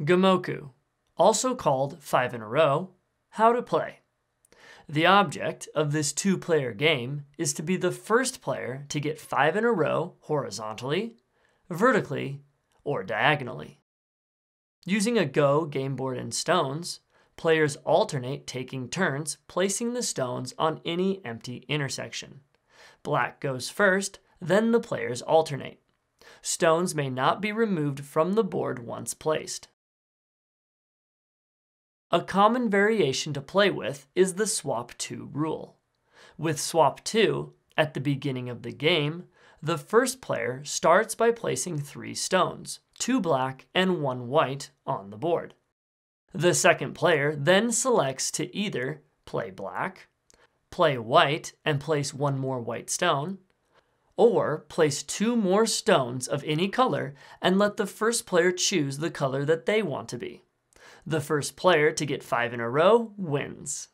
Gomoku, also called 5 in a row, how to play. The object of this 2-player game is to be the first player to get 5 in a row horizontally, vertically, or diagonally. Using a Go game board and stones, players alternate taking turns placing the stones on any empty intersection. Black goes first, then the players alternate. Stones may not be removed from the board once placed. A common variation to play with is the Swap 2 rule. With Swap 2, at the beginning of the game, the first player starts by placing 3 stones, 2 black and 1 white, on the board. The second player then selects to either play black, play white and place 1 more white stone, or place 2 more stones of any color and let the first player choose the color that they want to be. The first player to get 5 in a row wins.